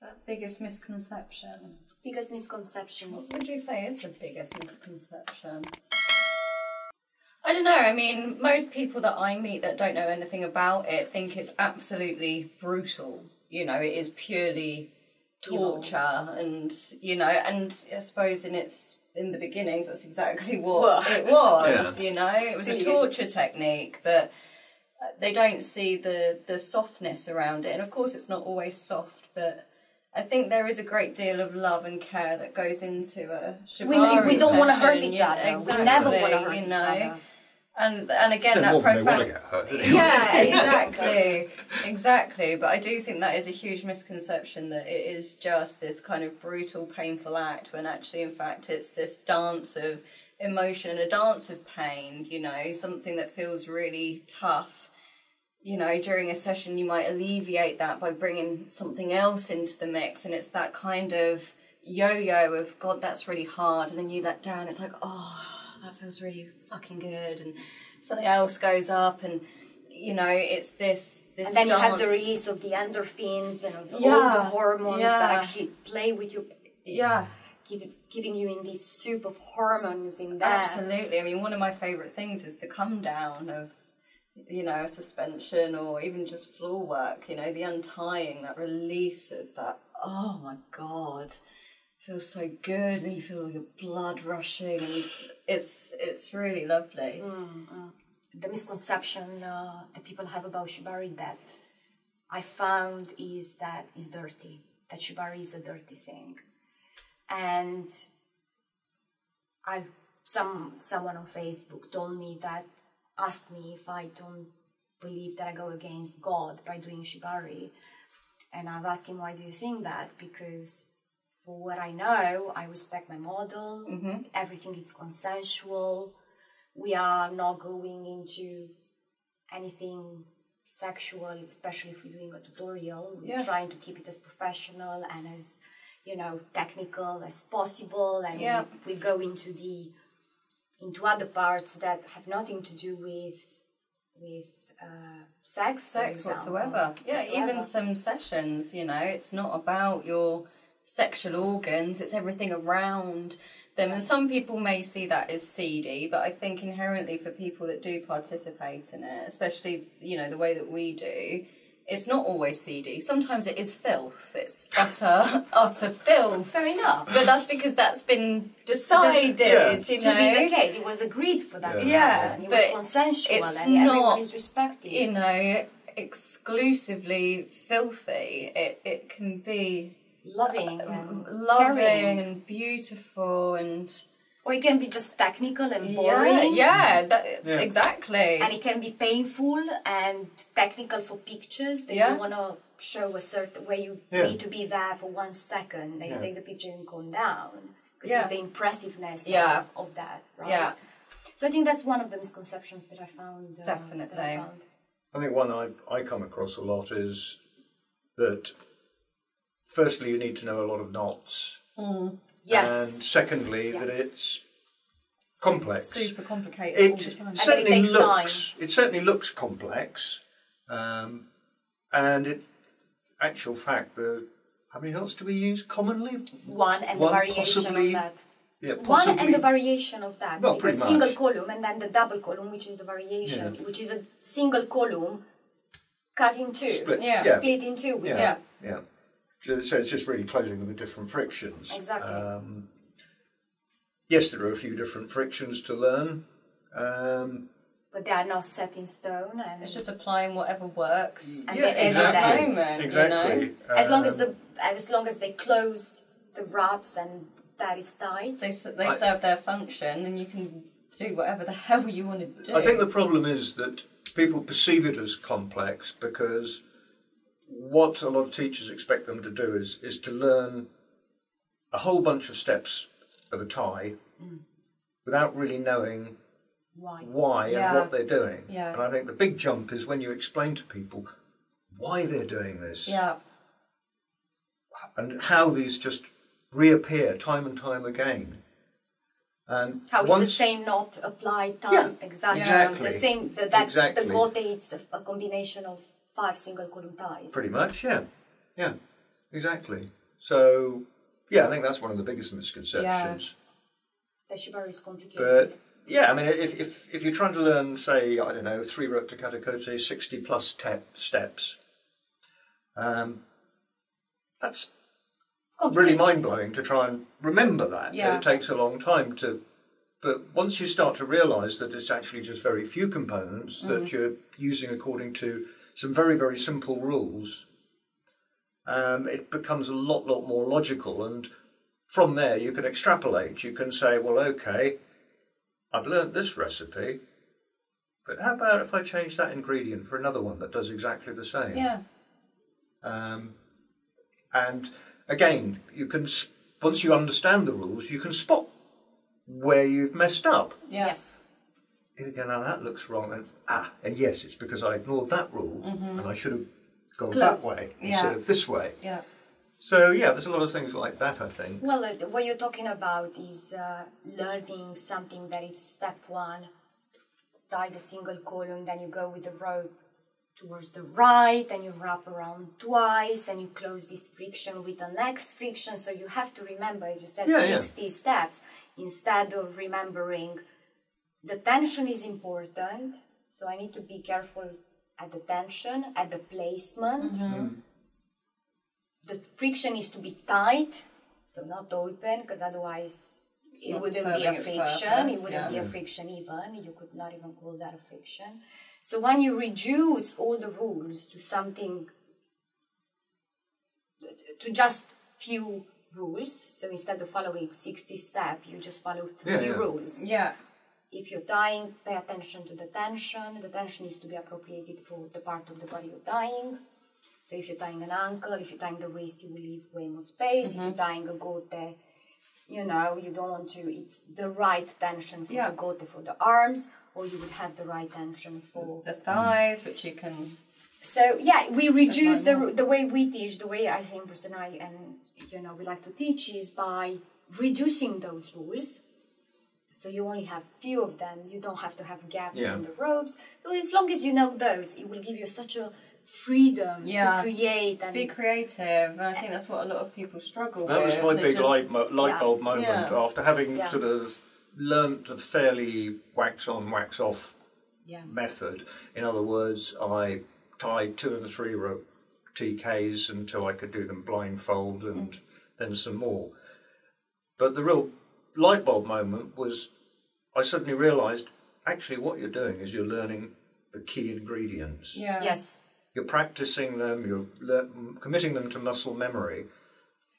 that biggest misconception? Biggest misconception. What would you say is the biggest misconception? I don't know, I mean, most people that I meet that don't know anything about it think it's absolutely brutal. You know, it is purely torture and, you know, and I suppose in the beginnings, that's exactly what it was, yeah. You know. It was a torture technique, but they don't see the softness around it. And of course it's not always soft, but I think there is a great deal of love and care that goes into a shibari we don't want to hurt each other. Exactly, we never want to hurt each other. And again, that profound. Yeah, exactly, exactly. But I do think that is a huge misconception that it is just this kind of brutal, painful act. When actually, in fact, it's this dance of emotion, a dance of pain. You know, something that feels really tough. You know, during a session, you might alleviate that by bringing something else into the mix, and it's that kind of yo-yo of God, that's really hard, and then you let down. It's like, oh, that feels really fucking good, and something else goes up, and you know, it's this and then dance. You have the release of the endorphins and of all the hormones that actually play with you, giving you in this soup of hormones in there. Absolutely. I mean, one of my favourite things is the come down of, you know, a suspension or even just floor work, you know, the untying, that release of that, oh my God, feels so good, and you feel your blood rushing, and it's really lovely. The misconception that people have about shibari that I found is that it's dirty, that shibari is a dirty thing. And someone on Facebook told me that, asked me if I don't believe that I go against God by doing shibari, and I've asked him, why do you think that? Because for what I know, I respect my model, everything is consensual, we are not going into anything sexual, especially if we're doing a tutorial, we're trying to keep it as professional and as, you know, technical as possible, and we go into other parts that have nothing to do with sex whatsoever. Even some sessions, you know, it's not about your sexual organs, it's everything around them, and some people may see that as seedy, but I think inherently for people that do participate in it, especially, you know, the way that we do, it's not always seedy. Sometimes it is filth, it's utter filth. Fair enough. But that's because that's been decided, you know. To be the case, it was agreed for that. Yeah. It was consensual, it's and not, everyone is respected. You know, exclusively filthy. It can be loving and caring and beautiful, and or it can be just technical and boring. Exactly. And it can be painful and technical for pictures. They don't want to show a certain way. You need to be there for 1 second. They take the picture and come down because it's the impressiveness of that. Right? Yeah. So I think that's one of the misconceptions that I found. Definitely. I think one I come across a lot is that, firstly, you need to know a lot of knots. And secondly, that it's complex. Super complicated. It certainly looks complex. And in actual fact, how many knots do we use commonly? One and the variation of that. Yeah, one and the variation of that. Well, because single column and then the double column, which is the variation, which is a single column cut in two. Split in two. So it's just really closing them with different frictions. Exactly. Yes, there are a few different frictions to learn. But they are not set in stone. And it's just applying whatever works at the moment. Exactly. You know? As long as they closed the wraps and that is tight. They serve their function, and you can do whatever the hell you want to do. I think the problem is that people perceive it as complex because what a lot of teachers expect them to do is to learn a whole bunch of steps of a tie without really knowing why and what they're doing. And I think the big jump is when you explain to people why they're doing this and how these just reappear time and time again. And how is the same knot applied time? Exactly. The same, the gote, it's a combination of 5 single column ties. Pretty much, yeah. Exactly. So, yeah, I think that's one of the biggest misconceptions. Yeah. The shibari is complicated. But, yeah, I mean, if you're trying to learn, say, I don't know, 3 rook to katakote, 60-plus steps, that's really mind-blowing to try and remember that. Yeah. It takes a long time to... But once you start to realise that it's actually just very few components that you're using according to some very, very simple rules, it becomes a lot more logical. And from there, you can extrapolate. You can say, well, okay, I've learnt this recipe, but how about if I change that ingredient for another one that does exactly the same? Yeah. And again, you can, once you understand the rules, you can spot where you've messed up. Yes. Again, now that looks wrong, and yes, it's because I ignored that rule, and I should have gone that way instead of this way. Yeah. So yeah, there's a lot of things like that, I think. Well, what you're talking about is learning something that it's step 1, tie the single column, then you go with the rope towards the right, and you wrap around twice, and you close this friction with the next friction. So you have to remember, as you said, 60 steps, instead of remembering the tension is important. So I need to be careful at the tension, at the placement. The friction is to be tight, so not open, because otherwise it wouldn't be a friction. It wouldn't be a friction even. You could not even call that a friction. So when you reduce all the rules to something, to just few rules, so instead of following 60 steps, you just follow 3 rules. Yeah. If you're tying, pay attention to the tension. The tension is to be appropriated for the part of the body you're tying. So if you're tying an ankle, if you're tying the wrist, you will leave way more space. If you're tying a gote, you know, you don't want to, it's the right tension for the gote for the arms, or you would have the right tension for the thighs, which you can... So, yeah, we reduce the way we teach, the way I think Bruce and I, and, you know, we like to teach is by reducing those rules. So you only have few of them. You don't have to have gaps in the ropes. So as long as you know those, it will give you such a freedom to create, to be creative, and I think that's what a lot of people struggle with. That was my big light bulb moment after having sort of learnt a fairly wax on wax off method. In other words, I tied 2 and 3 rope TKs until I could do them blindfold, and then some more. But the real light bulb moment was I suddenly realised actually what you're doing is you're learning the key ingredients. Yeah. Yes. You're practicing them, you're committing them to muscle memory.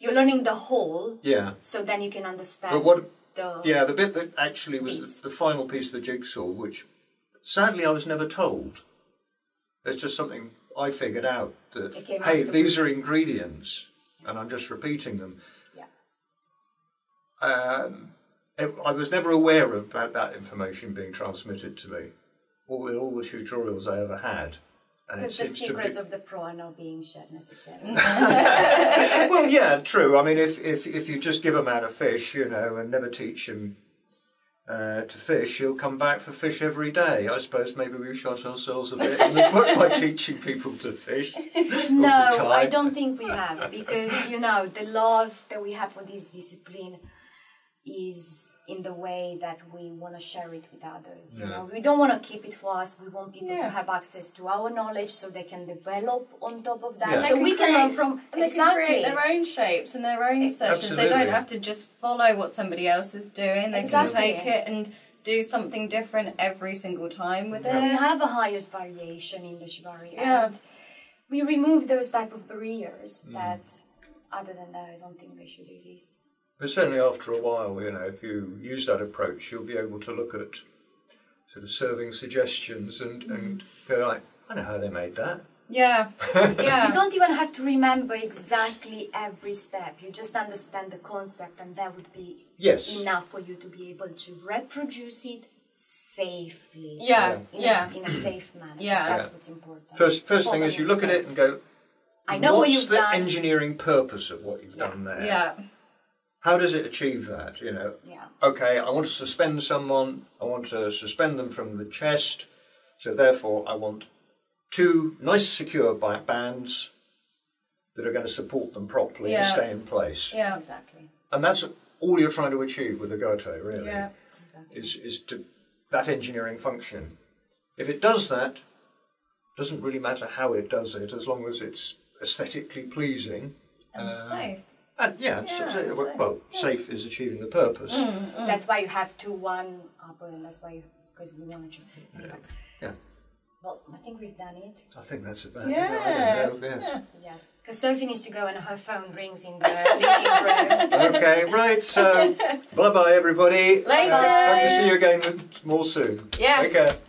You're learning the whole, so then you can understand the bit that actually was the final piece of the jigsaw, which sadly I was never told. It's just something I figured out, that, hey, these are ingredients, and I'm just repeating them. Yeah. I was never aware about that information being transmitted to me, all the tutorials I ever had. Because the secrets of the pro are not being shared necessarily. Well, yeah, true. I mean, if you just give a man a fish, you know, and never teach him to fish, he'll come back for fish every day. I suppose maybe we shot ourselves a bit in the foot by teaching people to fish. No, I don't think we have, because, you know, the love that we have for this discipline is in the way that we want to share it with others. You know, we don't want to keep it for us. We want people to have access to our knowledge so they can develop on top of that. So we can learn from, and they can create their own shapes and their own sessions. They don't have to just follow what somebody else is doing. They can take it and do something different every single time with it. We have a highest variation in the shibari, and we remove those type of barriers that, other than that, I don't think they should exist. But certainly after a while, you know, if you use that approach, you'll be able to look at sort of serving suggestions and go like, I know how they made that. Yeah, yeah. You don't even have to remember exactly every step. You just understand the concept, and that would be enough for you to be able to reproduce it safely. Yeah, yeah. In a safe manner. Yeah. That's what's important. First thing is you look at it and go, I know what you've done. What's the engineering purpose of what you've done there? Yeah. How does it achieve that, you know? Yeah. Okay, I want to suspend someone. I want to suspend them from the chest. So therefore, I want 2 nice secure back bands that are going to support them properly and stay in place. Yeah, exactly. And that's all you're trying to achieve with the gote, really. Yeah, exactly. Is to that engineering function. If it does that, it doesn't really matter how it does it, as long as it's aesthetically pleasing. And safe. And safe. Safe is achieving the purpose. That's why you have 2-1 upper, and that's why, because we want to. Anyway. Yeah. Well, I think we've done it. I think that's about it. Yeah. Yes. Because Sophie needs to go and her phone rings in the room. Okay, right. So, bye-bye, everybody. Later. Hope to see you again more soon. Yes. Take care.